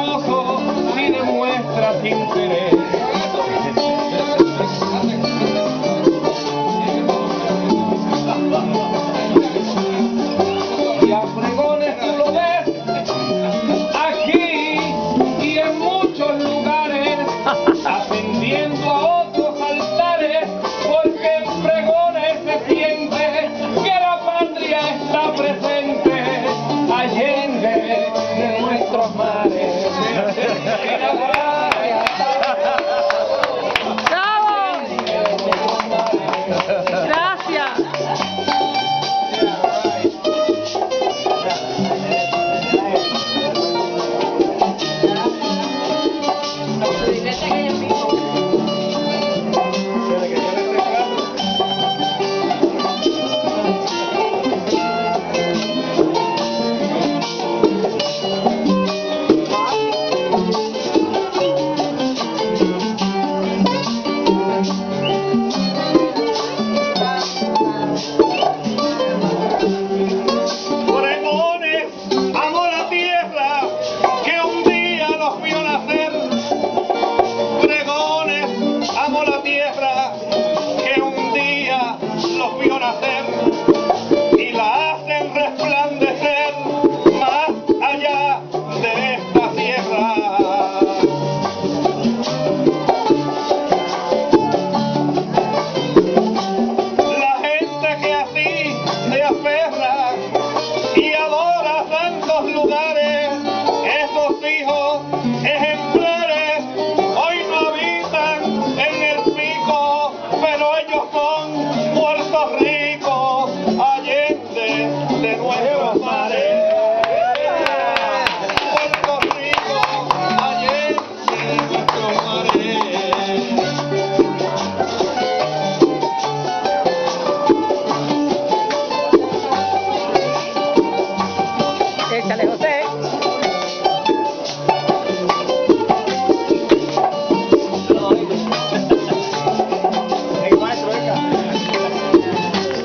hermoso ni demuestras interés. Y a Pregones tú lo ves aquí y en muchos lugares, ascendiendo a otros altares, porque en Pregones se siente que la patria está presente. Allende de nuestros mares.